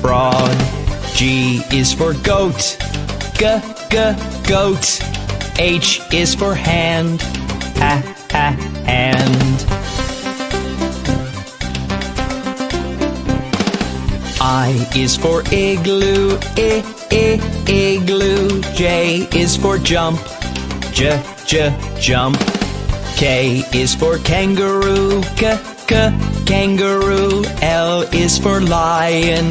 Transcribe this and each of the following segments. frog. G is for goat, goat. H is for hand, hand. I is for igloo, igloo. J is for jump, jump. K is for kangaroo, kangaroo. L is for lion,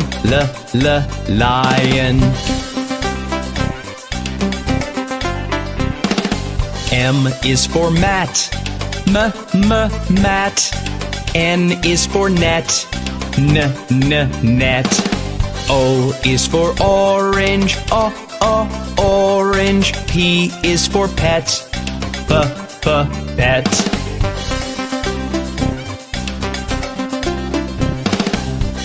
lion. M is for mat, mat. N is for net, net. O is for orange, orange. P is for pet, pet.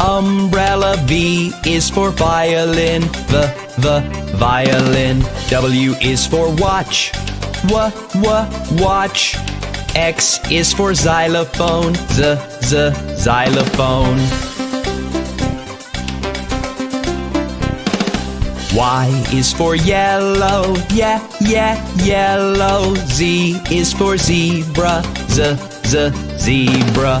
umbrella. V is for violin, violin. W is for watch, watch. X is for xylophone, xylophone. Y is for yellow, yellow. Z is for zebra, zebra.